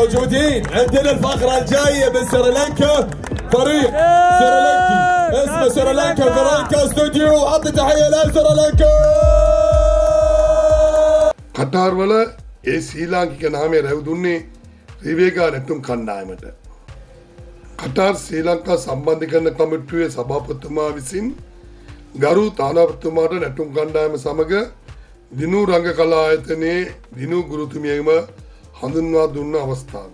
موجودين. عندنا الفقرة الجاية من سريلانكا فريق سريلانكي اسمه سريلانكا فرانكا استوديو. عطي تحية لسريلانكا. قطر ولا سريلانكي كان عامل هودوني ريبيكا نتوم كان نايمة. قطر سريلانكا سامباندي كان كميتوية سبابتما وسين ගරු තානාපතිතුමාට නැටුම් කණ්ඩායම සමග දිනු රංග කලා ආයතනයේ දිනු ගුරුතුමියම හඳුන්වා දුන්න අවස්ථාව.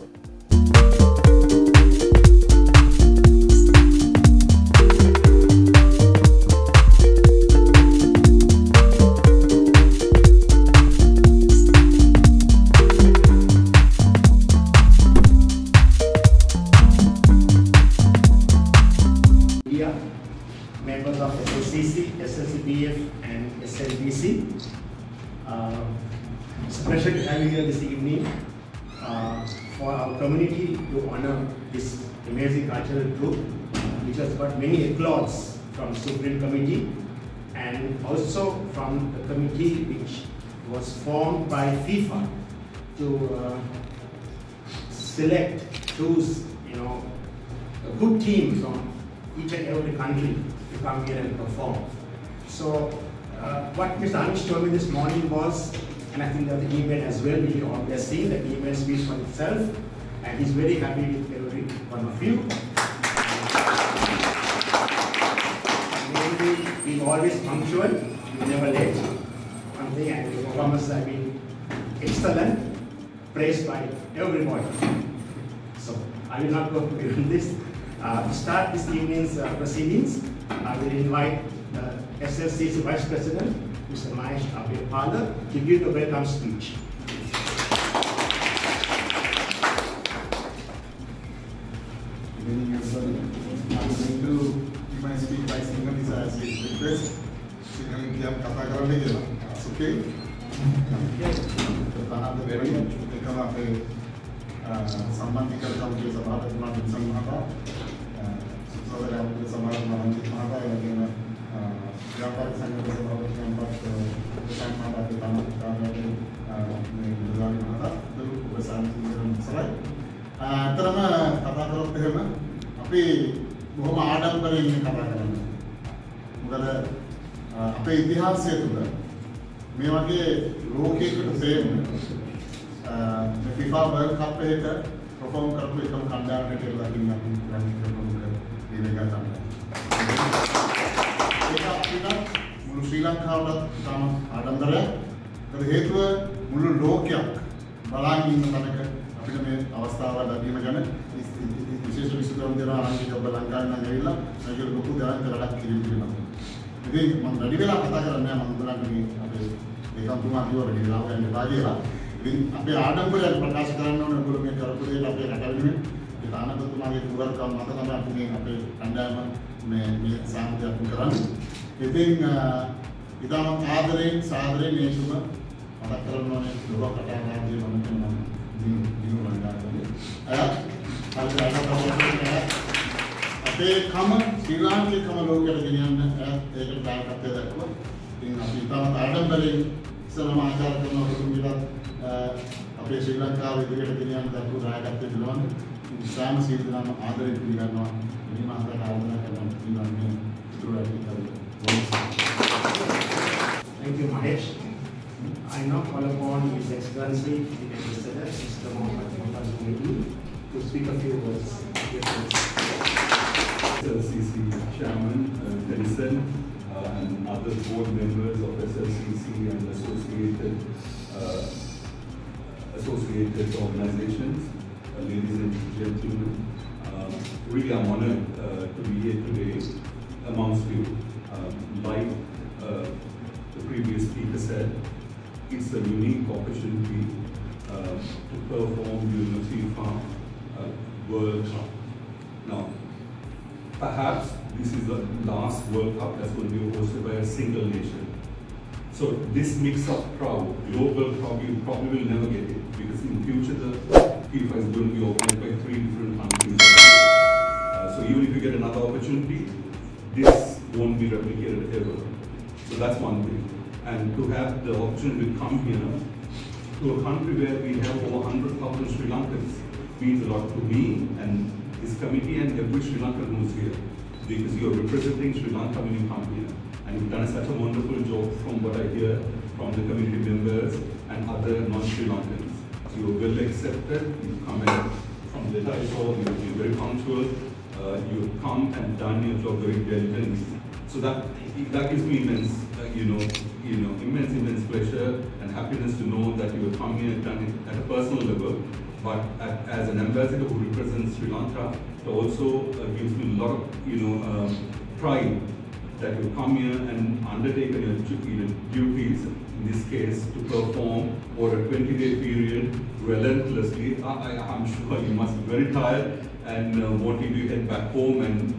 Members of SLCC, SLCBF and SLBC. It's a pleasure to have you here this evening for our community to honor this amazing cultural group which has got many applause from the Supreme Committee and also from the committee which was formed by FIFA to select, choose, you know, a good team from each and every country to come here and perform. So what Mr. Anish told me this morning was, and I think that the email as well, we all have seen, the email speaks for itself, and he's very happy with every one of you. We've always punctual, we never late. One thing, and the performance has been excellent, praised by everybody. So I will not go beyond this. To start this evening's proceedings, I will invite the SLC's Vice President, Mr. Maish, to give the welcome speech. Good evening, everybody. I'm going to give my speech by Sinhalese as his request. That's okay. So that I will be Samara Mahanjit Mahata and again Yapari Sangat is about the time Mahata to come to the San Sarai. Trama Kataka of the Hema, Api Boma Adam Bari in Kataka. But Api Bihar said to them, Mewake Loki to the same. The FIFA World Cup later performed a quick conduct until I think nothing. Sri Lanka Adandara, the Hetua Mulu Lokia, Balangi in the Tanaka, Apitame, Avastava, the Imagana, is the Sister of the Balanka and Gaila, and you'll go to the Rakiri. They come to Matua, Radila, and Vadila. The Adamber and Pakastan, and Guru make a Tanah itu mungkin kurang kalau mata kami aku ni apa anda memang sangat jauh kerana itu kita orang sahaja ni cuma mata kerana ni dua kata orang je mana mana di luar negara. Ayah, kalau ada apa-apa, tapi kami silang je kami lorong kerja ni anda dekat dah kat dekat. Kita orang ada beri selama ajar kerana kita apa silang kau itu kerja ni anda tu dah kat dekat. Sama seperti nama ada itu juga nama ini masa tahun nak dalam tujuan ini turut kita. Thank you, Maish. I now call upon His Excellency the Ambassador Mr. Mohammad Mufti to speak a few words. SLCC Chairman Tennyson and other board members of SLCC and associated organizations. Ladies and gentlemen, really I'm honored to be here today amongst you. Like the previous speaker said, it's a unique opportunity to perform during the FIFA World Cup. Now, perhaps this is the last World Cup that's going to be hosted by a single nation. So this mix-up crowd, global crowd, you probably will never get it because in future the FIFA is going to be opened by 3 different countries. So even if you get another opportunity, this won't be replicated ever. So that's one thing. And to have the opportunity to come here to a country where we have over 100,000 Sri Lankans, means a lot to me and this committee and every Sri Lankan who's here, because you're representing Sri Lanka when you come here. And you've done such a wonderful job from what I hear from the community members and other non-Sri Lankans. So you're well accepted, you've come in from the I saw, you've been very punctual, you've come and done your job very diligently. So that gives me immense, immense pleasure and happiness to know that you have come here and done it at a personal level. But as an ambassador who represents Sri Lanka, it also gives me a lot of, pride that you come here and undertaken your duties, in this case, to perform over a 20-day period relentlessly. I'm sure you must be very tired and wanting to head back home and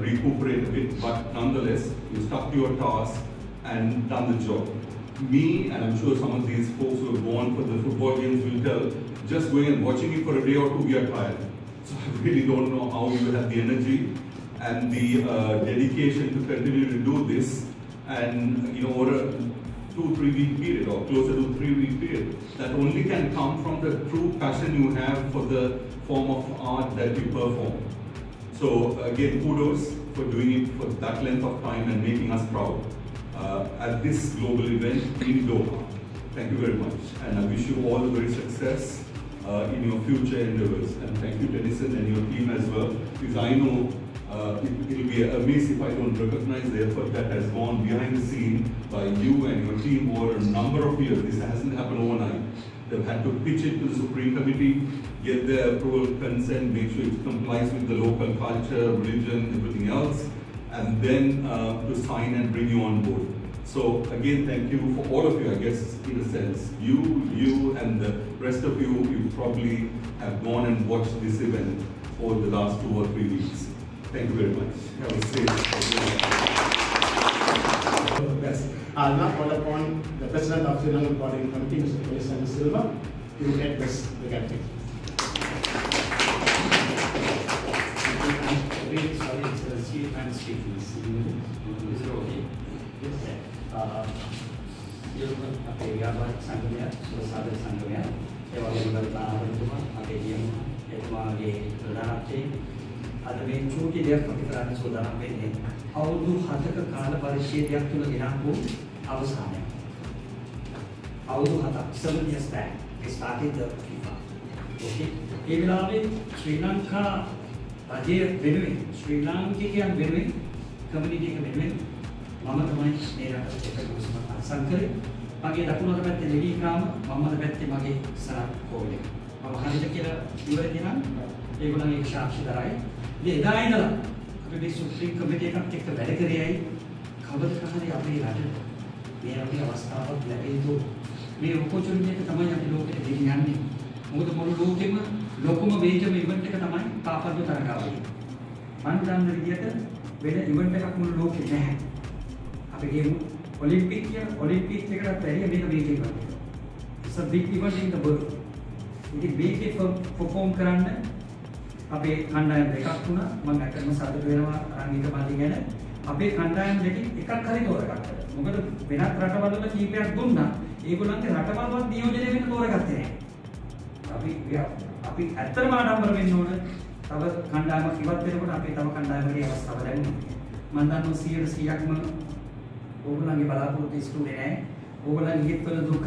recuperate a bit, but nonetheless, you stuck to your task and done the job. Me, and I'm sure some of these folks who have gone for the football games will tell, just going and watching it for a day or two, we are tired. So I really don't know how you have the energy and the dedication to continue to do this, and over a 2-3 week period or closer to 3 week period. That only can come from the true passion you have for the form of art that you perform. So again, kudos for doing it for that length of time and making us proud at this global event in Doha. Thank you very much, and I wish you all the very success in your future endeavors. And thank you, Tennyson, and your team as well, because I know it will be a miss if I don't recognize the effort that has gone behind the scene by you and your team over a number of years. This hasn't happened overnight. They've had to pitch it to the Supreme Committee, get their approval, consent, make sure it complies with the local culture, religion, everything else, and then to sign and bring you on board. So again, thank you for all of you, I guess, in a sense. You and the rest of you, you probably have gone and watched this event over the last 2 or 3 weeks. Thank you very much. Have a safe day. Yes. I'll now call upon the President of Sri Lankan Coordinating Committee, Mr. Tennyson Silva, to address the gathering. අද මේ චූටි දෙයක් අපි කරන්න සූදානම් වෙන්නේ අවුරුදු 7ක කාල පරිච්ඡේදයක් තුල ගෙනත් වූ අවසානය. අවුරුදු 7ක් seven years back we started the FIFA. Okay. ඒ වෙලාවේ ශ්‍රී ලංකා රජය වෙනුවෙන් ශ්‍රී ලාංකිකයන් වෙනුවෙන් කමියුනිටි එක වෙනුවෙන් මම තමයි මේ රටට එකතුවක් අත්සන් කරේ. මගේ දකුණු අත පැත්තේ ලිවි ක්‍රාම මම අත පැත්තේ මගේ සරත් කෝල් එක. මම හරියට කියලා ඉවරදී නම් ඒගොල්ලන්ගේ සාක්ෂි දරයි. They died up. They should committee and take the Vatican. Cover the country of the Latin. They are the Avasta of Lavido. We opportunity to come and look at the Yanni. Motomolokim, Locum Major, we went to Katamai, Papa to Tanakawi. One time the theatre, when I went to Katamulok in the hand. I became Olympic ticket at very big event. It's a big event in the world. It is big for perform Karanda. අපේ කණ්ඩායම් දෙකක් තුනක් මම ඇත්තටම සතුට වෙනවා අරන් එක බඳින් ගැන අපේ කණ්ඩායම් දෙකෙන් එකක් හරි තෝරගත්තා. මොකද වෙනත් රටවල කීපයක් දුන්නා. ඒගොල්ලන්ගේ රටවලවත් නියෝජනය වෙන්න තෝරගත්තේ නැහැ. අපි ඇත්තටම ආඩම්බර වෙන්න ඕන. තව කණ්ඩායමක් ඉවත් වෙනකොට අපේ තව කණ්ඩායමකේ අවස්ථාව දැන් මම දන්නවා 100%ක්ම ඕගොල්ලන්ගේ බලාපොරොත්තු ඉස්තුනේ නැහැ. ඕගොල්ලන්ගේ හිතවල දුක,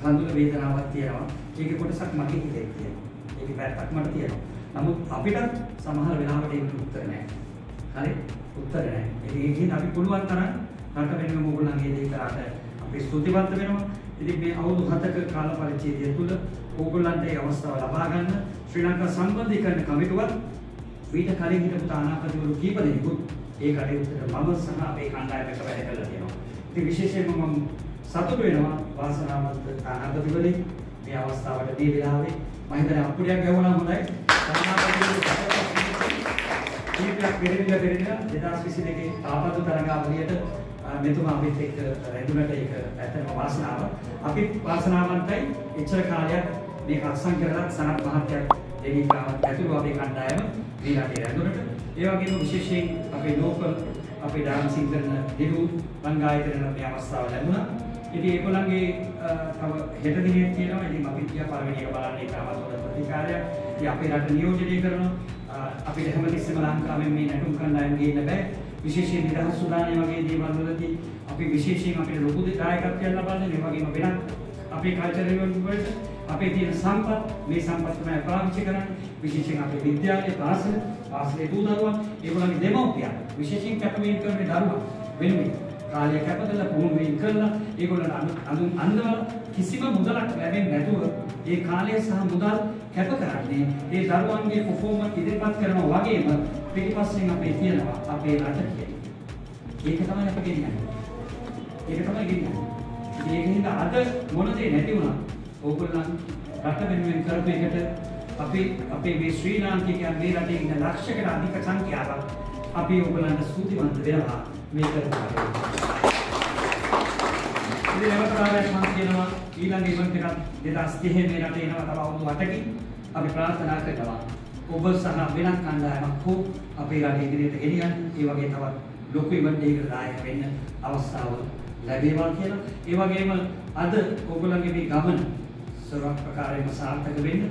කඳුළු වේදනාවක් තියෙනවා. ඒකේ කොටසක් මගේ හිතේ තියෙනවා. ඒකේ පැත්තක් මට තියෙනවා. නමුත් අපිට සමහර වෙලාවට ඒක උත්තර නැහැ. හරි? උත්තර නැහැ. ඒ කියන්නේ අපි පුළුවන් තරම් රට වෙනුවෙන් ඕගොල්ලන්ගේ දේ කරාට අපි ස්තුතිවන්ත වෙනවා. ඉතින් මේ අවුරුදු 7ක කාල පරිච්ඡේදය තුළ ඕගොල්ලන්ට මේ අවස්ථාව ලබා ගන්න ශ්‍රී ලංකා සම්බන්ධීකරණ කමිටුවත් ඊට කලින් හිටපු තානාපතිවරු කීප දෙනෙකුත් ඒ කටයුත්තට මම සහ අපේ කණ්ඩායමට වැඩ කළා තියෙනවා. ඉතින් විශේෂයෙන්ම මම සතුටු වෙනවා වාසනාවන්ත තානාපතිවරුනි මේ අවස්ථාවට දී වෙලාවේ මම හිතන්නේ අප්පුඩියක් ගැහුණා හොඳයි. හෙට දිනේ තියෙනවා. ඉතින් අපි ගියා පළවෙනි එක බලන්න ඒක ආවත් හොඳ ප්‍රතිකාරයක්. ඉතින් අපි රට නියෝජනය කරනවා. අපිට හැමතිස්සෙම ලංකාවෙන් මේ නැටුම් කණ්ඩායම් ගේන්න බෑ. විශේෂයෙන් නිදහස් සුඩානයේ වගේ දේවල් වලදී අපි විශේෂයෙන් අපිට ලොකු දායකත්වයක් ලබා දෙන මේ වගේම වෙනත් අපේ කල්චර් ඉවෙන්ට් වලට අපේ තියෙන සම්පත් මේ සම්පත් තමයි පාවිච්චි කරන්නේ. විශේෂයෙන් අපේ විද්‍යාලයේ පාසලේ දූ දරුවන් ඒගොල්ලන්ගේ දෙමව්පියන් විශේෂයෙන් කැපවීම කරන දරුවන් වෙනුවෙන් කාලය කැපදලා පුහුණුවීම් කරලා ඒගොල්ලන්ට අඳවල කිසිම මුදලක් ලැබෙන්නේ නැතුව ඒ කාලය සහ මුදල් කැප කරන්නේ ඒ දරුවන්ගේ පර්ෆෝමන්ස් ඉදිරිපත් කරනවා වගේම පිටිපස්සෙන් අපේ තියෙනවා අපේ රට කියන්නේ. ඒක තමයි අපි කියන්නේ. ඒක තමයි කියන්නේ. ඒක නිසා අද මොනදේ නැති වුණා ඕගොල්ලන් රට වෙනුවෙන් කරපු එකට අපි අපේ මේ ශ්‍රී ලාංකිකයන් මේ රටේ ඉන්න ලක්ෂයකට අධික සංඛ්‍යාවක් අපි ඕගොල්ලන්ට ස්තුතිවන්ත වෙනවා මේ කරපු. ඉතින් මේකට තමයි මම කියනවා ඊළඟ ඉවෙන්ට් එකක් 2030 මේ රටේ එනවා තව අවුරුදු 8කින් අපි ප්‍රාර්ථනා කරනවා ඔබ සහ වෙනත් කණ්ඩායමක් හෝ අපේ රටේ ඉදිරියට ගෙනියන්න ඒ වගේ තවත් ලොකු ඉවෙන්ට් එකකට දායක වෙන්න අවස්ථාව ලැබේවා කියලා. ඒ වගේම අද ඕගොල්ලන්ගේ මේ ගමන සරක් ප්‍රකාරයෙන්ම සාර්ථක වෙන්න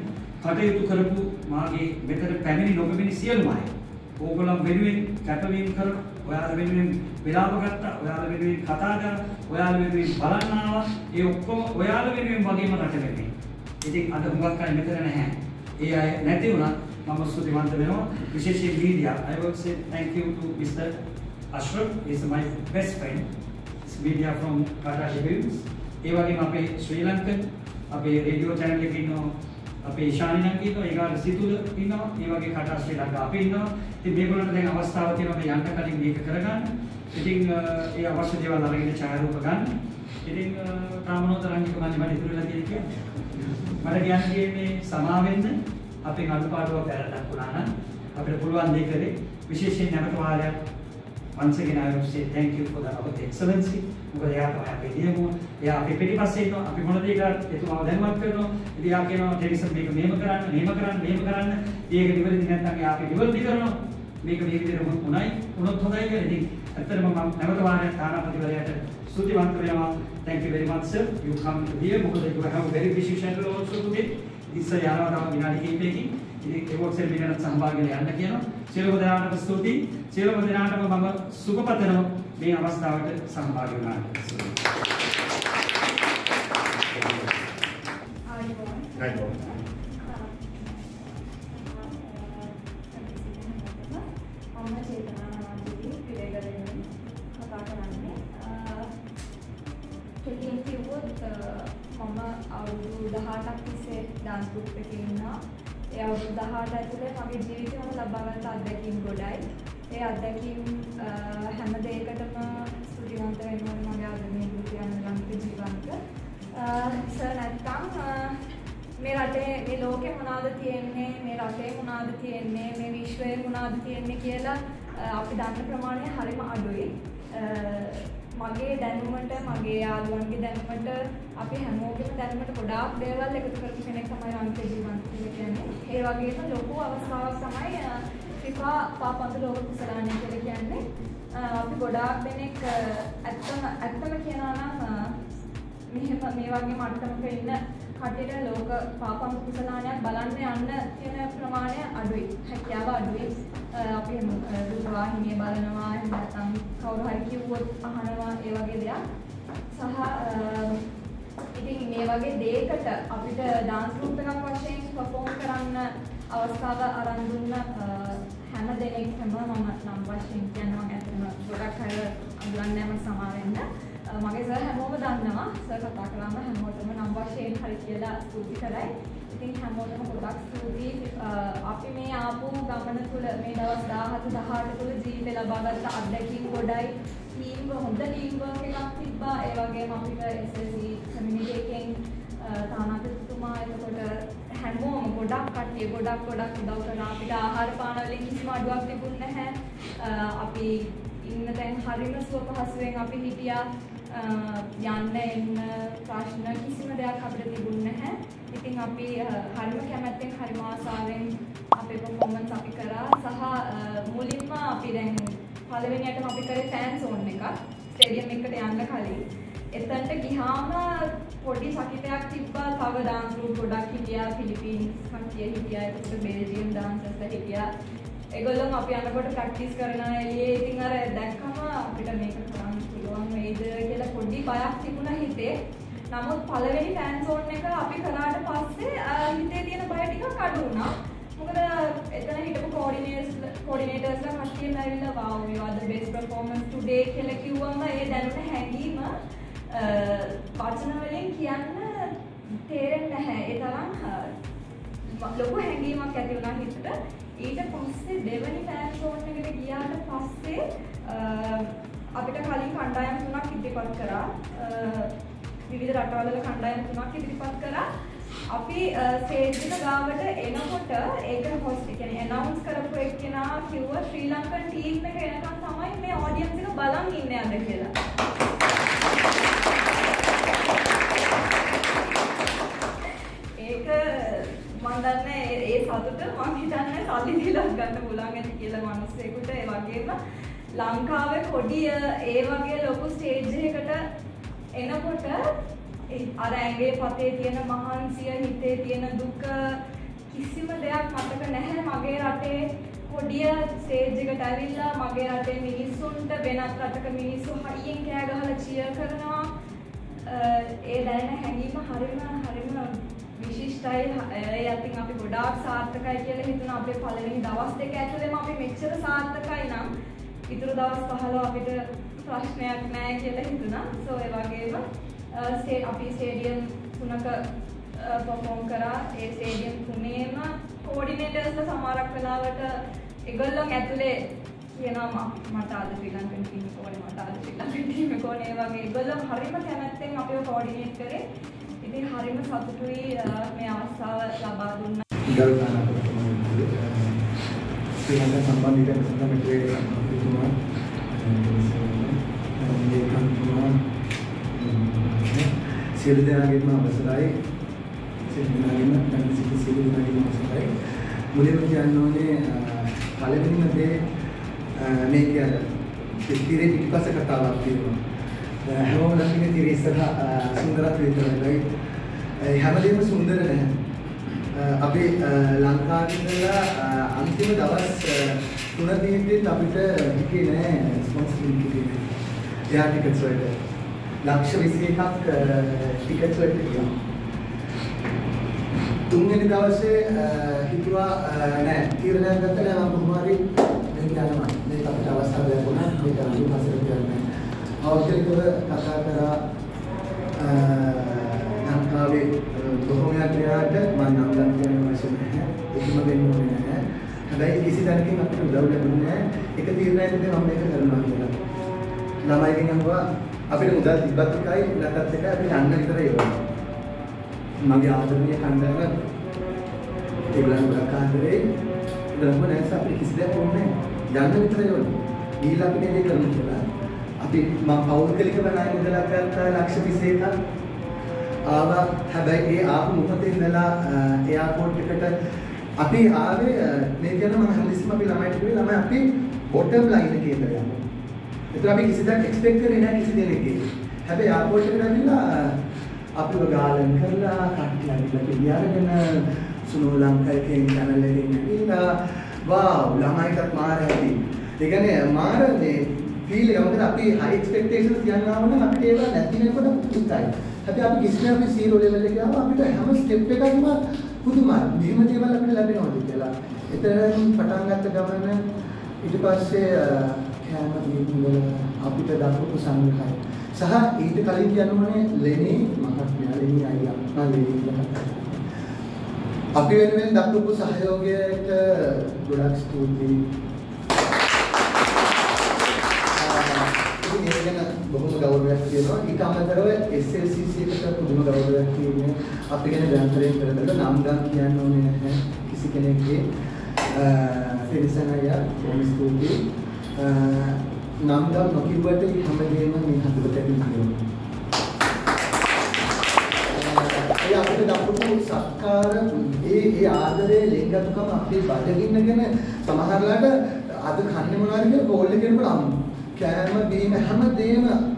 කටයුතු කරපු මාගේ මෙතන පැමිණි නොපැමිණි සියලුම අය ඕගොල්ලන් වෙනුවෙන් කැපවීම කරන ඔයාලා වෙනුවෙන් විලාප ගත්තා ඔයාලා වෙනුවෙන් කතා කරා ඔයාලා වෙනුවෙන් බලන්න ආවා ඒ ඔක්කොම ඔයාලා වෙනුවෙන් වගේම රට වෙන්නේ. ඉතින් අද හුඟක් අය මෙතන නැහැ. ඒ අය නැති වුණා මම ස්තුතිවන්ත වෙනවා. විශේෂයෙන් media I would say thank you to Mr. Ashraf is my best friend. It's media from Karachi Films. ඒ වගේම අපේ ශ්‍රී ලංකන් අපේ රේඩියෝ channel එකේ ඉන්න අපේ ශානින් නම් කියනවා ඒගාර සිතුල ඉන්නවා මේ වගේ කටා ශ්‍රී ලංකාව අපි ඉන්නවා. ඉතින් මේගොල්ලන්ට දැන් අවස්ථාව තියෙනවා මේ යන්න කලින් මේක කරගන්න. ඉතින් ඒ අවශ්‍ය දේවල් අරගෙන ඡායාරූප ගන්න. ඉතින් රාමනෝතරංගික මණ්ඩලය ඉදිරියලා තියෙන්නේ මට කියන්නේ මේ සමා වෙන්න අපේ අනුපාඩුව පැරණක් වුණා නම් අපිට පුළුවන් දෙයක් කරේ. විශේෂයෙන් නැවත වාරයක් once again I would say thank you for the excellency. මොකද යා තමයි අපි දියමු. යා අපි පිටිපස්සේ ඉන්නවා. අපි මොන දේ කරත් එතුමාව දැනුවත් කරනවා. ඉතින් යා කියනවා ටෙලිසන් මේක මෙහෙම කරන්න, මෙහෙම කරන්න, මෙහෙම කරන්න. ඒක නිවැරදි නැත්නම් යා අපි නිවැරදි කරනවා. මේක මේ විදිහට වුණයි, වුණොත් හොඳයි කියලා. ඉතින් ඇත්තටම මම නැවත වාරයක් තානාපතිවරයාට ස්තුතිවන්ත වෙනවා. Thank you very much sir. You come here. මොකද you have a very busy schedule also today. ඉතින් යානවා තමයි විනාඩි කිහිපයකින් ඉතින් ඒවත් සෙමිනාරට සහභාගී වෙන්න කියනවා. සියලුම දෙනාටම ස්තුතියි. සියලුම දෙනාටම මම සුබපතනවා මේ අවස්ථාවට සහභාගී වුණාට. ආයිබෝන්. මම චේතනාවන්තී පිළිගැනීම කතා කරන්නේ. කෙටියෙන් කිව්වොත් මම අවුරුදු 18ක් තිස්සේ dance group එකේ ඉන්නවා. ඒ අවුරුදු 18 ඇතුලේ මගේ ජීවිතේ මම ලබාගත් අත්දැකීම් ගොඩයි. ඒ අත්දැකීම් හැම දෙයකටම ස්තුතිවන්ත වෙනවා මගේ ආදරණීය ගුරුතුමන් වහන්සේ ජීවන්ත. සර් නැත්තම් මේ රටේ මේ ලෝකේ මොනවද තියෙන්නේ මේ රටේ මොනවද තියෙන්නේ මේ විශ්වයේ මොනවද තියෙන්නේ කියලා අපි දන්න ප්‍රමාණය හරිම අඩුයි. මගේ දැනුමට මගේ යාළුවන්ගේ දැනුමට අපි හැමෝගෙම දැනුමට ගොඩාක් දේවල් එකතු කරපු කෙනෙක් තමයි අන්තේ ජීවන්ත කියන්නේ. ඒ වගේම ලොකු අවස්ථාවක් තමයි FIFA පාපන්දු ලෝක කුසලාණය කියලා කියන්නේ. අපි ගොඩාක් දෙනෙක් ඇත්තම කියනවා නම් මෙහෙම මේ වගේ මට්ටමක ඉන්න කටට ලෝක පාපන්දු කුසලාණයක් බලන්න යන්න තියෙන ප්‍රමාණය අඩුයි. හැකියාව අඩුයි. අපි දුරවාහිනිය බලනවා එහෙම නැත්නම් කවුරු හරි කිව්වොත් අහනවා ඒ වගේ දේවල් සහ ඉතින් මේ වගේ දෙයකට අපිට dance group එකක් වශයෙන් perform කරන්න අවස්ථාව අරන් දුන්න හැම දෙනෙක්ම මම නම් වශයෙන් කියනවා ගැතම ගොඩක් අය අඳුරන්නම සමා වෙන්න මගේ සර් හැමෝම දන්නවා සර් කතා කරාම හැමෝටම නම් වශයෙන් හරි කියලා ස්තුති කරයි. ඉතින් හැමෝටම ගොඩක් ස්තුතියි. අපි මේ ආපු ගමන තුළ මේ දවස් 17 18 තුළ ජීවිතේ ලබාගත් අත්දැකීම් ගොඩයි. ටීම් හොඳ ටීම් වර්ක් එකක් තිබ්බා. ඒ වගේම අපිට SLC community එකෙන් තානාපතිතුමා එතකොට හැමෝම ගොඩක් කට්ටිය ගොඩක් උදව් කරනවා. අපිට ආහාර පාන වලින් කිසිම අඩුවක් තිබුණේ නැහැ. අපි ඉන්න තැන් හරිම සුවපහසුවෙන් අපි හිටියා. යන්න එන්න ප්‍රශ්න කිසිම දෙයක් අපිට තිබුණේ නැහැ. ඉතින් අපි හරිම කැමැත්තෙන් හරිම ආසාවෙන් අපේ performance අපි කරා සහ මුලින්ම අපි දැන් පළවෙනියටම අපි කරේ ෆෑන් සෝන් එකක් ස්ටේඩියම් එකට යන්න කලින්. එතනට ගියාම පොඩි සකිතයක් තිබ්බා. තව dance group ගොඩක් හිටියා. ෆිලිපීන්ස් කට්ටිය හිටියා. ඒත් බෙල්ජියම් dancers හිටියා. ඒගොල්ලෝ අපි අනකොට ප්‍රැක්ටිස් කරනවා. එළියේ ඉතින් අර දැක්කම අපිට මේක කරන්න පුළුවන් වේද කියලා පොඩි බයක් තිබුණා හිතේ. නමුත් පළවෙනි ෆෑන් සෝන් එක අපි කරාට පස්සේ හිතේ තියෙන බය ටිකක් අඩු වුණා. මොකද එතන හිටපු coordinators ලා කට්ටියම ඇවිල්ලා wow you are the best performance today කියලා කිව්වම ඒ දැනුම හැංගීම වචන වලින් කියන්න තේරෙන්නේ නැහැ. ඒ තරම් ලොකු හැඟීමක් ඇති වුණා හිතට. ඊට පස්සේ දෙවනි ෆෑන් ෂෝට් එකට ගියාට පස්සේ අපිට කලින් කණ්ඩායම් තුනක් ඉදිරිපත් කරා. විවිධ රටවල කණ්ඩායම් තුනක් ඉදිරිපත් කරා. අපි ස්ටේජ් එක ගාවට එනකොට ඒක හොස්ට් කියන්නේ ඇනවුන්ස් කරපු එක්කෙනා කිව්වා ශ්‍රී ලංකන් ටීම් එක එනකන් තමයි මේ ඔඩියන්ස් එක බලන් ඉන්නේ අද කියලා. ලංකාවේ පොඩි ඒ වගේ ලොකු ස්ටේජ් එකකට එනකොට අර ඇඟේ පතේ තියෙන මහන්සිය හිතේ තියෙන දුක කිසිම දෙයක් මතක නැහැ. මගේ රටේ පොඩි ස්ටේජ් එකට ඇවිල්ලා මගේ රටේ මිනිස්සුන්ට වෙනත් රටක මිනිස්සු හයියෙන් කෑ ගහලා cheer කරනවා. ඒ දැනෙන හැඟීම හරිම විශිෂ්ටයි. ඒ අතින් අපි ගොඩාක් සාර්ථකයි කියලා හිතන අපේ පළවෙනි දවස් දෙක ඇතුළේම අපි මෙච්චර සාර්ථකයි නම් ඉතුරු දවස් 15 අපිට ප්‍රශ්නයක් නැහැ කියලා හිතුණා. සෝ ඒ වගේම අපි ස්ටේඩියම් තුනක perform කරා. ඒ ස්ටේඩියම් තුනේම coordinators සමහරක් වෙලාවට ඒගොල්ලෝ ඇතුලේ කියනවා මට අද ශ්‍රී ලංකන් ටීම් එක ඕනේ, මට අද ශ්‍රී ලංකන් ටීම් එක ඕනේ වගේ. ඒගොල්ලෝ හරිම කැමැත්තෙන් අපිව coordinate කරේ. ඉතින් හරිම සතුටුයි මේ අවස්ථාව ලබා දුන්න. ශ්‍රී ලංකා සම්බන්ධයෙන් මෙතන කරනවා. මේ කන්තුමා සියලු දෙනාගේම අවසරයි. සියලු දෙනාගේම අවසරයි. මුලින්ම කියන්න ඕනේ පළවෙනිම දේ මේ කියන පිටිරේ පිටිපස කතාවක් තියෙනවා. හැමෝම දකින්නේ තිර ඉස්සරහ සුන්දරත්වය විතරයි. ඒ හැමදේම සුන්දර නැහැ. අපි ලංකාවේ ඉඳලා අන්තිම දවස් 3 දිනේදී අපිට හිතේ නෑ responsibility එක. එයා ටිකට්ස් වලට ලක්ෂ 21ක් ටිකට්ස් වලට ගියා. තුන්වෙනි දවසේ හිතුවා නෑ තීරණයක් ගත්තා නම් කොහොම හරි මේක යනවා. මේක අපිට අවස්ථාවක් ලැබුණා. මේක අපි පස්සේ කරන්නේ. අවශ්‍යකව කතා කරා ලංකාවේ බොහොමයක් යාට මම නම් ගන්න කියන අවශ්‍ය නැහැ. ඒකම වෙන්න ඕනේ නැහැ. හැබැයි කිසි දැනකින් අපිට උදව් ලැබුණේ නැහැ. එක තීරණයකදී මම මේක කරනවා කියලා. ළමයිගෙන් අහුවා අපිට මුදල් තිබ්බත් එකයි නැත්නම් එක අපි යන්න විතරයි ඕනේ. මගේ ආදරණීය කණ්ඩායම ඒගොල්ලන් ගාකාදරේ ඉඳන්ම නැස අපිට කිසි දෙයක් ඕනේ නැහැ. යන්න විතරයි ඕනේ. ඊළඟ අපිට ඒක කරන්න කියලා. අපි මම පෞද්ගලික වෙනයි මුදලක් ගත්තා ලක්ෂ 21ක් ආවා. හැබැයි ඒ ආපු මොහොතේ ඉඳලා එයාපෝට් එකට අපි ආවේ මේ කියන මම හදිස්සියම අපි ළමයිට කිව්වේ ළමයි අපි බොටම් ලයින් එකේ ඉඳලා යමු. ඒතර අපි කිසිදාක එක්ස්පෙක්ට් කරේ නැහැ කිසි දෙයකින්. හැබැයි එයාපෝට් එකට ඇවිල්ලා අපිව ගාලන් කරලා කට්ටියට පිළිගන්න සුනෝ ලංකාවේ channel එකෙන් ඇවිල්ලා වාව් ළමයිටත් මාර ඇති. ඒ කියන්නේ මාර මේ ෆීල් එක මොකද අපි හයි එක්ස්පෙක්ටේෂන්ස් ගන්නවා නම් අපිට ඒක නැති වෙනකොට පුදුමයි. හැබැයි අපි කිසිම අපි 0 ලෙවල් එකට ගියාම අපිට හැම ස්ටෙප් එකකම පුදුමයි. මෙහෙම දේවල් අපිට ලැබෙනවද කියලා. එතනින් පටන් ගත්ත ගමන ඊට පස්සේ කෑම දීපුවල අපිට දක්වපු සංකල්පය සහ ඊට කලින් කියනෝනේ ලෙනි මහත්මයා ලෙනි අයියා අපි වෙනුවෙන් දක්වපු සහයෝගයට ගොඩක් ස්තුතියි. බොහොම ගෞරවයක් තියෙනවා. ඊට අමතරව SLCC එකට පුදුම ගෞරවයක් තියෙනවා. අපි ගැන දැනතරෙන් කරලා නම් ගන්න කියන්න ඕනේ නැහැ කිසි කෙනෙක්ගේ. Tennyson අයියා බොහොම ස්තුතියි. නම් ගන්න නොකිව්වට හැමදේම මේ හදවතට තියෙනවා. ඒ අපිට දක්වපු සත්කාර ඒ ආදරේ ලෙන්ගතුකම අපේ බඩගින්නගෙන සමහරලාට අද කන්නේ මොනවද කියලා කෝල් එකේනකොට අම්මා Camera game, accommodation,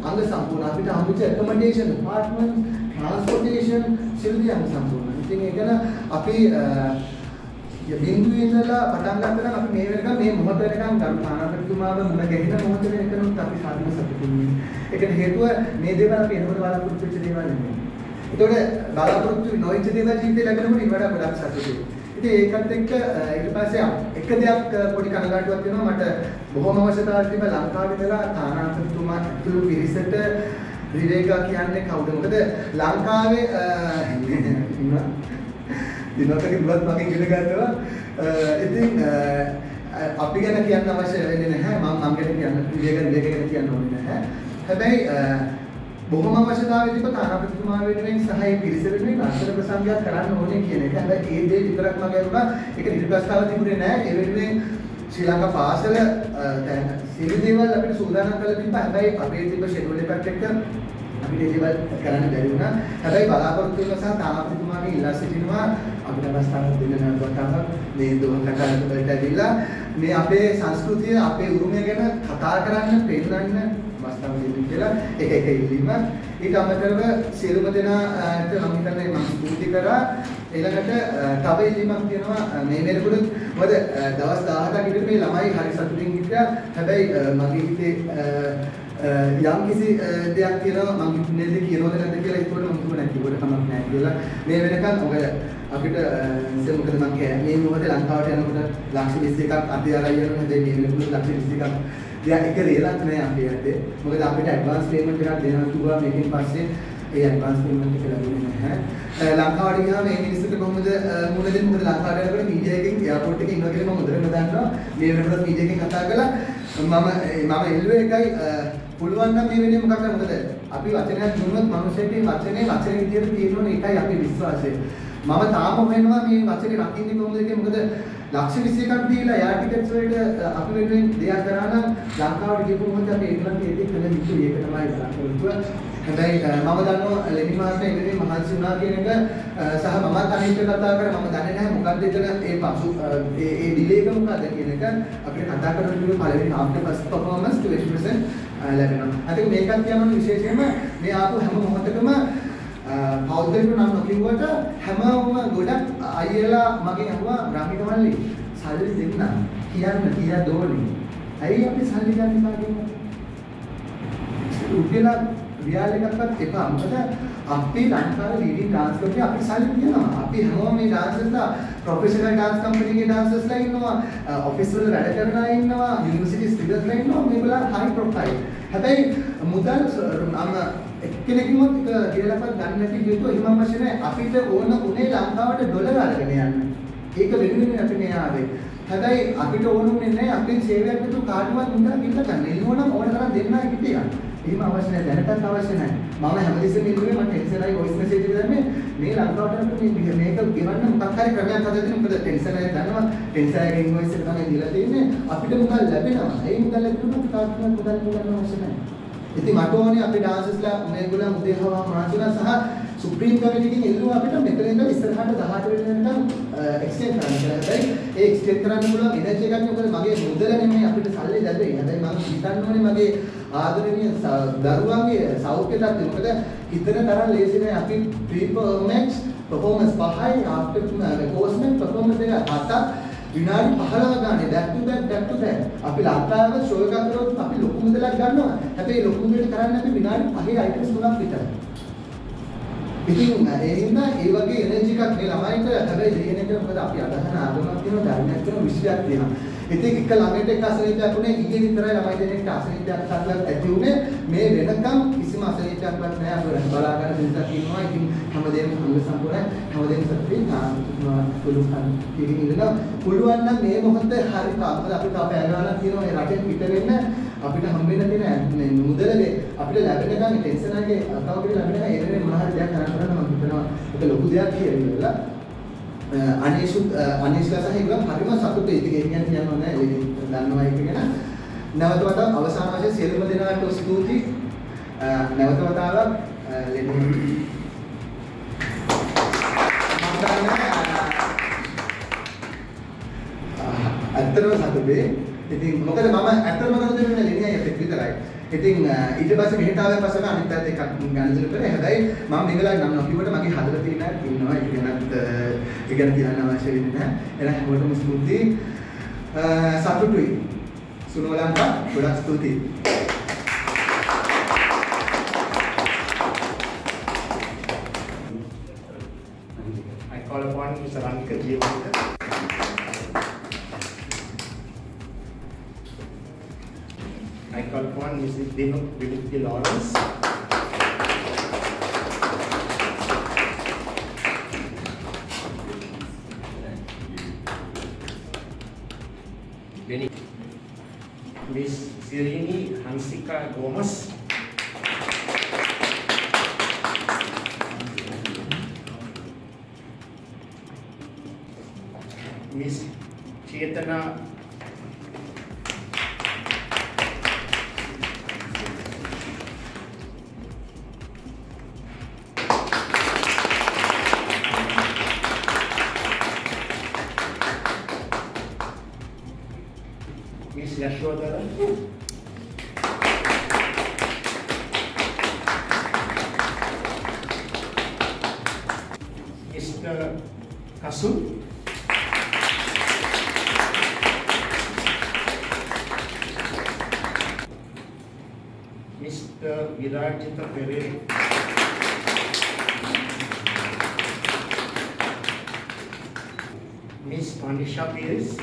apartment, transportation, silly and something. If you have a name, you can name it. You can name it. You can You know, talking blood marking. I think African Kiana was a ham, I'm getting Kiana. Have I Bohoma was a little Tana doing Sahai Pirisabin, after the Sanga, Karan, only Kiana, and that 8 day different Magamba, it can request our people in everything. Sri Lanka parcel, then Silva, Sudan, and Kalipapa, available schedule protector. කරන්න බැරි වුණා. හැබැයි බලාපොරොත්තු වෙන නිසා තානාපතිතුමාගේ ඉල්ලා සිටිනවා අපිට අවස්ථාවක් දෙන්න නැවතාවක් මේ දෝහකට වලට ඇවිල්ලා මේ අපේ සංස්කෘතිය අපේ උරුමය ගැන කතා කරන්න පෙන්නන්න අවස්ථාවක් දෙන්න කියලා ඒක ඉල්ලීම. ඊට අමතරව සියලුම දෙනාට මම හිතන්නේ මම ස්තුති කරා. ඊළඟට තව ඉල්ලීමක් තියෙනවා මේ වෙනකොට මොකද දවස් 17ක් ඉඳන් මේ ළමයි හරි සතුටින් හිටියා. හැබැයි මගේ හිතේ young is the Akira, Mangi, Kiro, and the Kira, and he would come up Nagula. They will come over after some of the Manka, name over the Lanka, and Lakshmi stick up at the Arayan, and they will put Lakshmi stick up. They are Ekerela, and they appear there. But after advanced payment, they are two are making past it. Advanced payment in hand. Lanka, any district of the Munadin, the Lanka, media, airport taking a game of the Ramadana, they remember media in Katagala. Mama Ilway. පුළුවන් නම් මේ වෙන්නේ මොකක්ද මොකද අපි වචනයක් දුන්නොත් මනුස්සයෙක්ගේ වචනේ විදියට තියෙනවනේ ඒකයි අපේ විශ්වාසය මම තාම වෙනවා මේ වචනේ රකින්නේ කොහොමද කියන්නේ මොකද ලක්ෂ 21ක් දීලා යා ටිකට්ස් වලට අපි වෙනුවෙන් දෙයක් කරා නම් ලංකාවට ගිහුවොත් මොකද අපි ඒකලන් තියෙන්නේ කියලා විශ්ව ඒක තමයි බලාපොරොත්තුව හැබැයි මම දන්නවා ලෙනි මාස්ටර් ඉන්නේ මහන්සි වුණා කියන එක සහ මමත් අනිත් එක කතා කරා මම දන්නේ නැහැ මොකද්ද එතන ඒ පසු ඒ ඩිලේ එක මොකද්ද කියන එක අපිට කතා කරන්න පුළුවන් පළවෙනි ආෆ්ටර් පස් performance 20% I think make up Yaman Visheshima, they are to Hamakama, Powder, Namakin water, Hamama, Godak, Ayela, Makinawa, Ramidoli, Sali Zimna, Kia Doli. I have this Haligan Magina Upila, Vialaka, Epam, Api Lanka leading dance company, Api Salina, Api Hamomi dances, the professional dance company dances like no official Radakana, university students like no, people are high profile. Happy Mudal Kilakimut, Kilapa, Ganati, Yuko, Himamashine, Apita, Ona, Une, Lanka, a dollar Aragonian. Take a living in Apinea. Had I Apita Onu in there, Apin Savior to Kardua, Munda, Kilakan, Ilona, Ona, Dena, Kitia. Mama Hamadis and Illumin, and Tensai voice message with them. Neil Uncotter to make up given them Pakai Krakan other than for the Tensai Dana, Tensai invoice and Dilatine, Apitamka Lapina, I'm the Lapuna to Tartan with that notion. If the Matoni Apidances, Negula, Mudeha, Marjuna Saha, Supreme Committee, Illu Apitam, Metalina is the heart of the heart of exchange transfer, right? Exchange transfer, energy, Mugger, and Apit Sally that way, and then Mangitan. ආදරණීය දරුවන්ගේ සෞඛ්‍ය තත්ත්වය මොකද ඉතන තරම් ලේසි නෑ අපි pre performance පහයි ආෆ්ටර් රිකෝස්මන්ට් පර්ෆෝමන්ස් එක හත විනාඩි 15 ගානේ බැක් ටු බැක් අපි ලංකාවේ ෂෝ එකක් කරොත් අපි ලොකු මුදලක් ගන්නවා හැබැයි ලොකු මුදලට කරන්නේ අපි විනාඩි 5 අයිටම්ස් 3ක් විතරයි ඉතින් එහෙනම් ඒ වගේ එනර්ජි එකක් මේ ළමයින්ට හැබැයි දෙන එක මොකද අපි අදහන ආගමක් තියෙනවා ධර්මයක් තියෙනවා විශ්වයක් තියෙනවා ඉතින් එක ළමයට එක අසනීපයක් උනේ ඊයේ විතරයි ළමයි දෙනෙක්ට අසනීපයක් හදලා ඇති උනේ මේ වෙනකම් කිසිම අසනීපයක්වත් නැහැ අපිට බලා ගන්න දෙයක් තියෙනවා ඉතින් හැමදේම හොඳ සම්පූර්ණයි හැමදේම සතුටින් පුළුවන් ඉතින් ඉඳලා පුළුවන් නම් මේ මොහොතේ හරි තාමද අපිට අපේ ඇගාලා තියෙනවා මේ රටෙන් පිට වෙන්න අපිට හම්බෙන්න තියෙන මුදලේ අපිට ලැබෙන ගමන් ටෙන්ෂන්ගේ අතවගේ ලැබෙන ඒනේ මොන හරි දෙයක් කරන්න කරන්න මම හිතනවා ඒක ලොකු දෙයක් කියලා Anish का सही बात हरी में सातों तो इतने क्या क्या होना है लेकिन दानवाई के ना नवतोवता अवसान में से सेल में देना तो स्तुति नवतोवता आलम लेकिन अंतर में सातों ඉතින් මොකද මම ඇත්තටම කරුද වෙන ලෙනියයි අපේ විතරයි. ඉතින් ඊට පස්සේ මෙහෙට ආව පස්සම අනිත්ත් එකක් ගණන්දර කරේ. හැබැයි මම මෙගලයි නම් නොකියුවට මගේ හදලා තියෙන ඉන්නවා. ඒ ගැන කියන්න අවශ්‍ය වෙන්නේ නැහැ. එහෙනම් හැමෝටම ස්තුති. සතුටුයි. සුනෝලන්ට ගොඩක් ස්තුතියි. I call upon Mr. Anish. I call upon Mrs. Vinukti Lawrence. Miss Sirini Hansika Gomez. Miss Chetana. Mr. Kasun, Mr. Virajita Pereira, Miss Panisha Pires,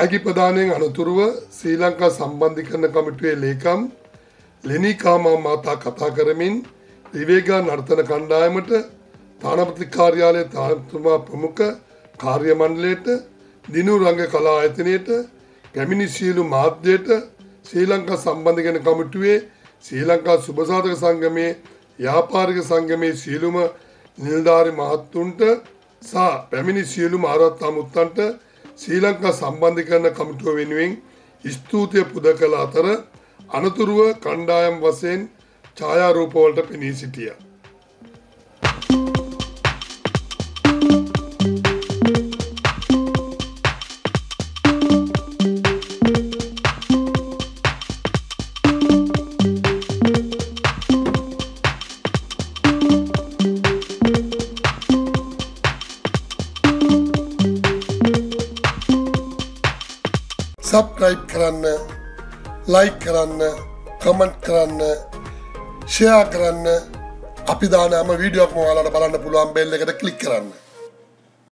Tagi Padaning Anuturva, Sri Lanka Sambandhikana Committee Lekam, Leni Kama Mata Katakaramin, Vivega Narthana Kandayamata, Thanapati Karyale Thanatuma Pramuka, Karya Mandaleta, Dinu Ranga Kala Atheneta, Kamini Silu Mahdeta, Sri Lanka Sambandhikana Committee, Sri Lanka Subhasataka Sangame, Yaparika Sangame Siluma, Nildari Mahatunta, Sa Pamini Silum Aratamutanta, Sri Lanka Sambandhikana Committee Venuwin, Istutiya Pudakala Athara, Anathuruwa Kandayam Wasen, Chaya Rupawalata Penee Sitiya. Subscribe karanna, like karanna, comment karanna, share karanna, api dana ama video ekak oyalanට බලන්න පුළුවන් bell එකට click කරන්න.